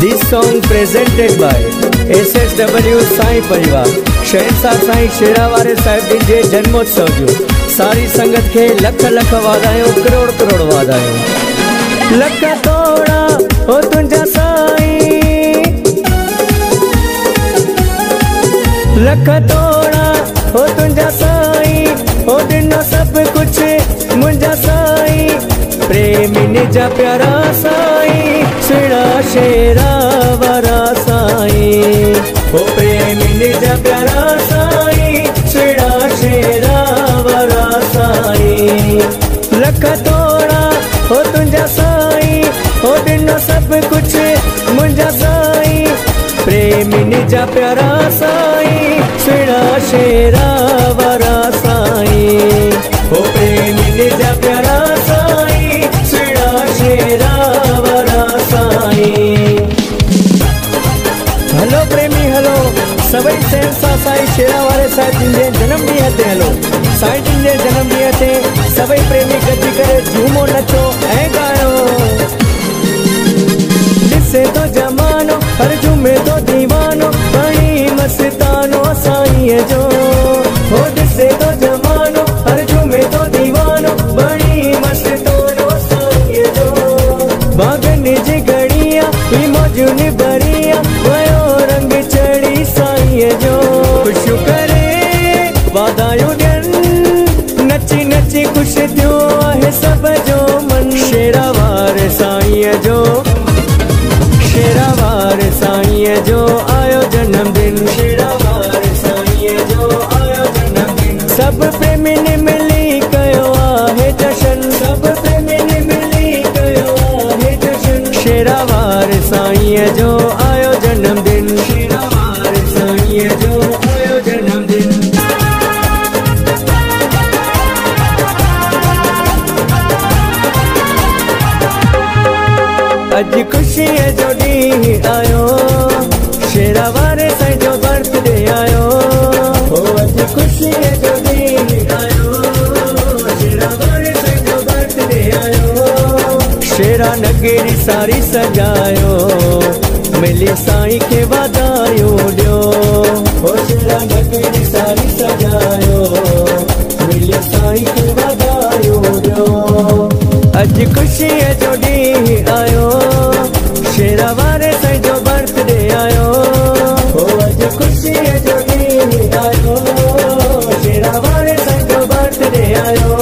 This song presented by SSW Sai परिवार शहंशाह साई शेरा वाले साहिब जी के जन्मोत्सव जो सारी संगत के लख लख वाधायूं करोड़ करोड़ वाधायूं लख तोड़ा हो तुझा साई लख तोड़ा हो तुझा साई हो दिनो सब कुछ मुझा साई प्रेमी निजा प्यारा साई शेरा शेरा वाला साई ओ प्रेमी निजा प्यारा साई शेरा शेरा वाला साई लख तोड़ा हो तुझा साई हो दिनो सब कुछ मुझा साई प्रेमी निजा प्यारा साई शेरा शेरा वाला साई ओ प्रेमी निजा प्यारा साई शेरा शेरा हेलो प्रेमी हेलो सभी शहंशाह साई शेरा वाले साहिब जी जन्म डी हते हेलो साईं जी जन्म डी हते सभी प्रेमी गजी करे झूमो नचो ऐ गायो जिससे तो जमानो हर झूमे तो दीवानो बड़ी मस्तानो साईं जो हो जिससे तो जमानो हर झूमे तो दीवानो बड़ी मस्तानो साईं जो बागन जी गड़िया ई मौजूनी बरिया जो खुश करे वाधायूं ॾियनि नची नची खुश थियो आहे सब जो मन शेरा वाले साईं जो आयो जन्मदिन शेरा वाले साईं जो आयो जन्मदिन सब प्रेमीनि मिली कयो आहे जशन सब प्रेमीनि मिली कयो आहे जशन शेरा वाले साईं जो आयो जन्मदिन अज खुशी जो डी आयो शेरा वाले साईं जो बर्थडे आयो हो अज खुशी जो डी आयो शेरा वाले साईं जो बर्थडे आयो शेरा नगरी सारी सजायो मिली साईं के वाधायूं ॾियो हो शेरा नगरी सारी सजायो मिली साईं के वाधायूं ॾियो अज खुशी जो डी आयो शेरा वाले साईं जो बर्थडे आयो हो अज खुशी जो ॾींहुं आयो शेरा वाले साईं जो बर्थडे आयो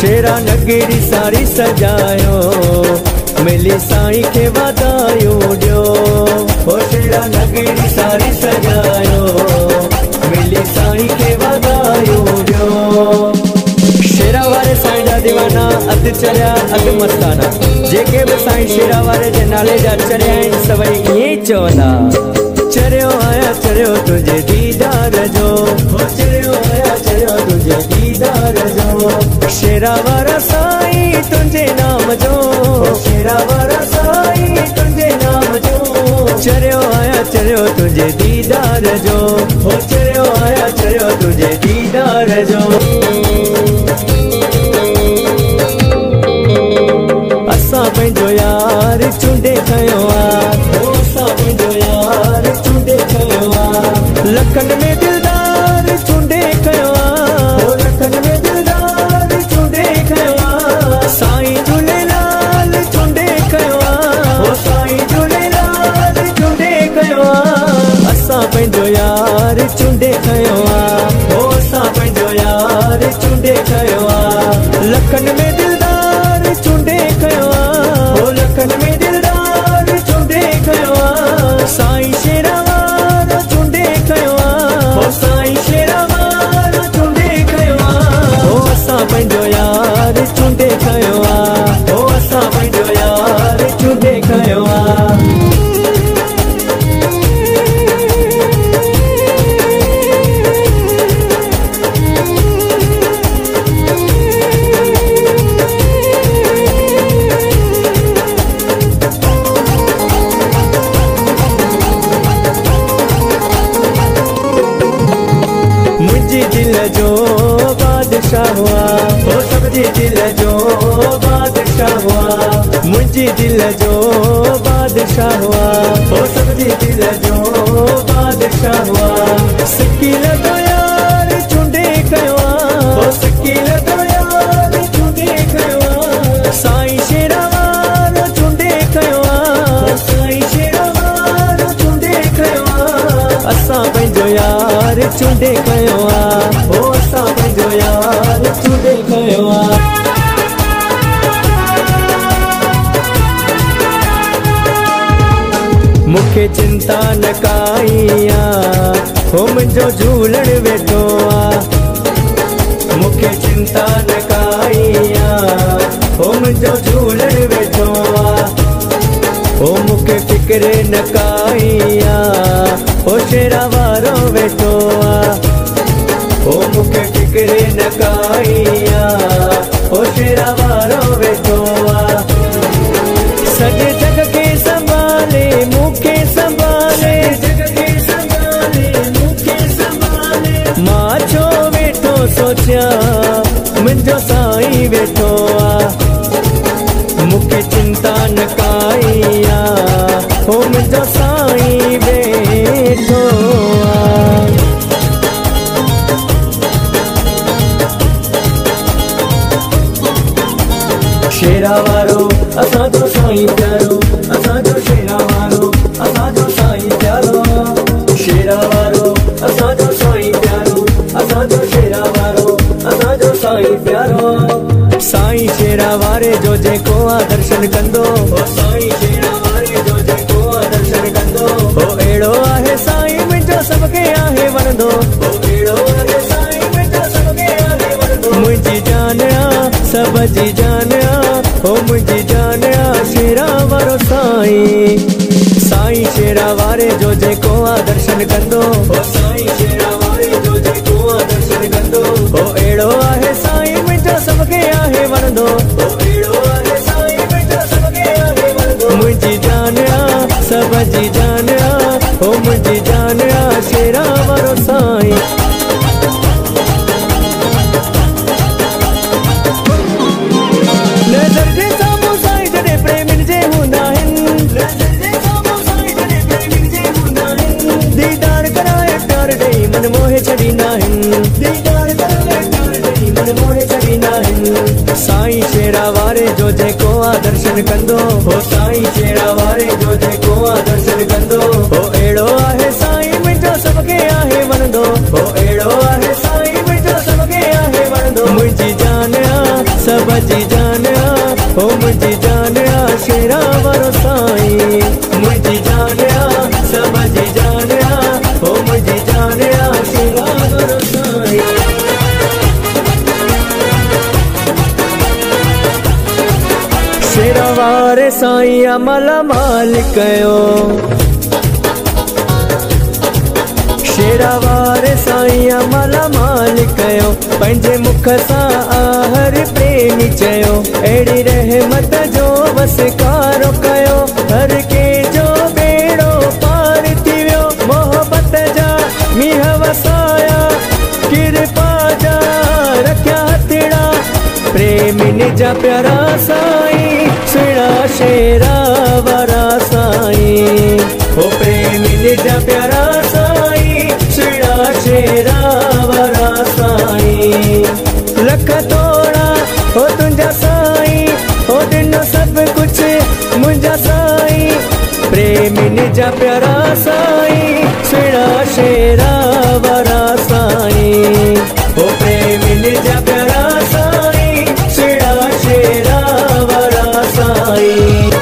शेरा नगरी सारी सजायो मिली साईं खे वाधायूं ॾियो हो शेरा नगरी सारी सजायो मिली साईं खे वाधायूं ॾियो शेरा वाले साईं जा दीवाना अधु चढ़िया अधु मस्ताना जेके बि साईं शेरा वारे जे नाले जा चढ़िया आहिनि सभई ईअं ई चवंदा चढ़ियो आया चढ़ियो तुंहिंजे दीदार जो चढ़ियो आया चढ़ियो तुंहिंजे दीदार जो शेरा वारा साईं तुंहिंजे नाम जो शेरा वारा साईं तुंहिंजे नाम जो चढ़ियो आया चढ़ियो तुंहिंजे दीदार जो चढ़ियो आया चढ़ियो तुंहिंजे दीदार जो असा पंहिंजो यार चूंडे खयो आहे लखन में दिलदार चूंडे खयो आहे साईं झूलेलाल चूंडे खयो आहे असां पंहिंजो यार चूंडे खयो आहे लखन में दिलदार चूंडे खयो लखन में दिलदार चूंडे खयो आहे साईं शेरा वालो चूंडे खयो आहे साईं शेरा वालो चूंडे खयो आहे असां पंहिंजो यार चूंडे खयो आहे असां पंहिंजो यार चूंडे खयो आहे मुझे दिल जो बादशाह हुआ जो बादशाह सकील तो यार चूंडे कया सकील तो यार चूंडे कया साईं शेरा वालो चूंडे कया साईं शेरा वालो चूंडे कया असां पंहिंजो यार चूंडे कयो आहे असां पंहिंजो यार चूंडे कयो आहे। मुखे चिंता न काई आ हो मुझो झूलण वेठो आ मुखे चिंता न काई आ हो मुझो झूलण वेठो आ हो मुखे फिक्र न काई आ हो शेरा वारो वेठो आ हो मुखे फिक्र न काई आ हो शेरा वारो वेठो आ। सॼे जग खे संभाले मुखे संभाले जग खे संभाले मुखे संभाले मां जो वेठो सोचा मुझो साईं वेठो आ मुखे चिंता न काई आ हो मुझो साईं वेठो आ। शेरा वारो असां जो साईं प्यारो असां जो शेरा वारो असां जो साईं प्यारो शेरा वारो असां जो साईं प्यारो असां जो शेरा वारो असां जो साईं प्यारो। साईं शेरा वारे जो जेको आहे दर्शन कंदो ओ साईं शेरा वारे जो जेको आहे दर्शन कंदो ओ अहिड़ो आहे साईं मुंहिंजो सबके आहे वणंदो ओ अहिड़ो आहे साईं मुंहिंजो सबके आहे वणंदो। मुंहिंजी जान आ सब जी जान आ हो मुझी जान आ शेरा वारो साईं साईं शेरा वारे जो जेको आहे दर्शन कंदो ओ साईं शेरा वारे जो जेको आहे दर्शन कंदो ओ अहिड़ो आहे साईं मुंहिंजो सबके आहे वणंदो ओ अहिड़ो आहे साईं मुंहिंजो सबके आहे वणंदो। मुंहिंजी जान आ सब जी जान आ हो मुझी जान आ शेरा वारो साईं। साईं शेरा वारे जो जेको आहे दर्शन कंदो हो साईं शेरा वारे जो जेको आहे दर्शन कंदो हो अहिड़ो आहे साईं मुंहिंजो सबके आहे वणंदो हो अहिड़ो आहे साईं मुंहिंजो सबके आहे वणंदो। मुंहिंजी जान आ सब जी जान आ हो मुंहिंजी जान आ शेरा वारो साईं मुंहिंजी जान आ सब जी जान आ हो मुंहिंजी जान आ शेरा वारो साईं। शेरा वारे साईं अमल माल कयो शेरा वारे साईं अमल माल कयो पंहिंजे मुख सां आहर प्रेमी चयो अहिड़ी रहमत जो वसकारो कयो हर कंहिं जो बेड़ो पार थी वियो मोहबत जा मीह वसाया कृपा जा रखिया हथड़ा प्रेमिनि जा प्यारा साईं सुहिणा शेरा वारा साईं हो प्रेमिनि जा प्यारा साईं सुहिणा शेरा वारा साईं। लख तोड़ा हो तुंहिंजा साईं हो ॾिनो सभु कुझु मुंहिंजा साईं प्रेमिनि जा प्यारा साईं सुहिणा शेरा वारा साईं हो प्रेमिनि जा प्यारा साईं सुहिणा शेरा वारा साईं।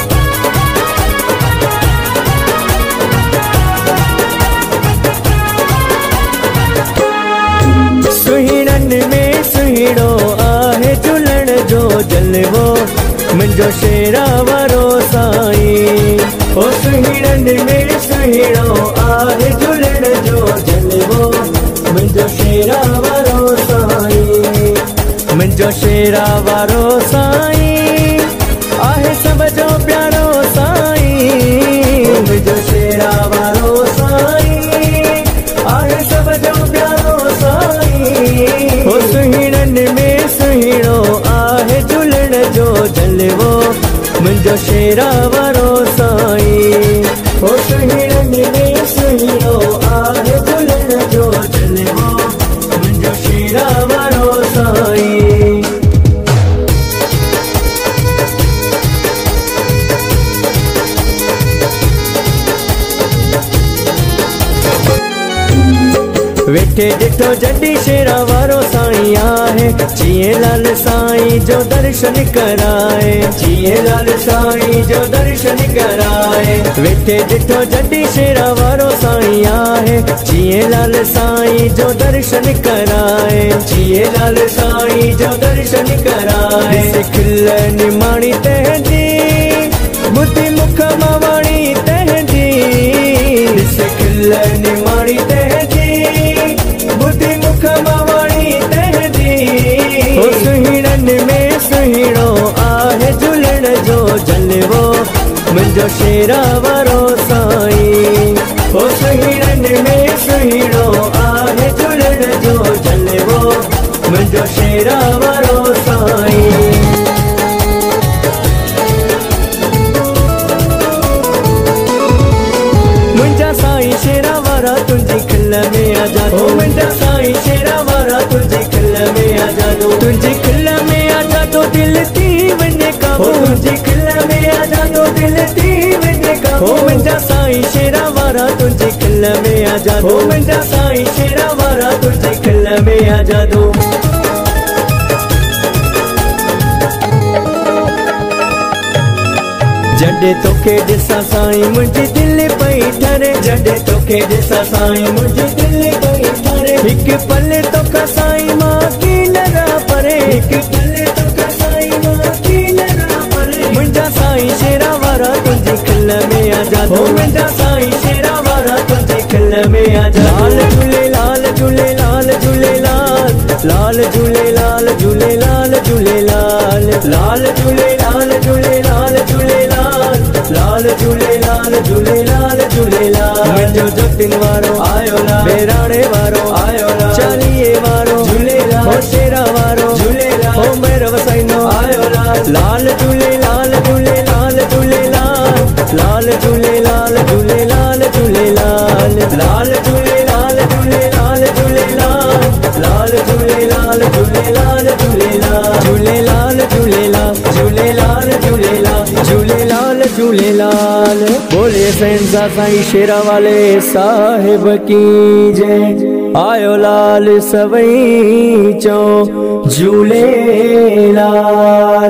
सुहिणनि में सुहिणो आहे झूलण जो जलवो मुंहिंजो शेरा वारो साईं हो सुहिणनि में सुहिणो आहे झूलण जो जलवो मुंहिंजो शेरा वारो साईं मुंहिंजो शेरा वारो साईं आहे सब जो प्यारो साईं मुंहिंजो शेरा वारो साईं आहे सब जो प्यारो साईं। हो सुहिणनि में सुहिणो आहे झूलण जो जलवो मुंहिंजो शेरा वारो साईं हो सुहिणनि में वेखे डिठो जॾहिं शेरा वारो साईं आहे, झूलेलाल साईं जो दर्शन कराए, झूलेलाल साईं जो दर्शन कराए। वेखे डिठो जॾहिं शेरा वारो साईं आहे, झूलेलाल साईं जो दर्शन कराए, झूलेलाल साईं जो दर्शन कराए। खिलनि माणी तंहिंजी बुधी मुख मां वाणी तंहिंजी, खिलनि माणी तंहिंजी बुधी मुख मां वाणी तंहिंजी। सुहिणनि में सुहिणो आहे झूलण जो जलवो मुंहिंजो शेरा वारो साईं, हो सुहिणनि में सुहिणो आहे झूलण जो जलवो मुंहिंजो शेरा वारो साईं। मुंहिंजा साईं शेरा वारा तुंहिंजी खिल में आजादो, तुंहिंजी खिल में आजादो दिलि थी वञे काबू, तुंहिंजी खिल में आजादो दिलि थी वञे काबू। मुंहिंजा साईं शेरा वारा तुंहिंजी खिल में आजादो, मुंहिंजा साईं शेरा वारा तुंहिंजी खिल में आजादो। जॾहिं तोखे ॾिसां साईं मुंहिंजी दिलि पई ठरे, जॾहिं तोखे ॾिसां साईं मुंहिंजी दिलि पई ठरे। हिकु पल तोखां साईं मां की नरा परे, हिकु पल तोखां साईं मां की नरा परे। मुंहिंजा साईं शेरा वारा तुंहिंजी खिल में आजादो, मुंहिंजा साईं शेरा वारा तुंहिंजी खिल में आजादो। झूलेलाल झूलेलाल झूलेलाल लाल झूलेलाल झूलेलाल झूलेलाल लाल झूलेलाल झूलेलाल झूलेलाल लाल झूलेलाल झूलेलाल झूलेलाल। मुंहिंजो जतिन वारो आयो लाल, बहिराणे वारो आयो लाल, चालीहे वारो झूलेलाल, हो शेरा वारो झूलेलाल, हो भैरव साईंनो आयो लाल। लाल झूलेलाल झूलेलाल झूलेलाल लाल झूलेलाल झूलेलाल झूलेलाल लाल झूलेलाल झूलेलाल झूलेलाल लाल झूलेलाल झूलेलाल झूलेलाल झूलेलाल झूलेलाल झूलेलाल झूलेलाल झूलेलाल झूलेलाल। बोले सहंसा साईं शेरा वाले साहिब की जय। आयो लाल सवई चो झूलेलाल।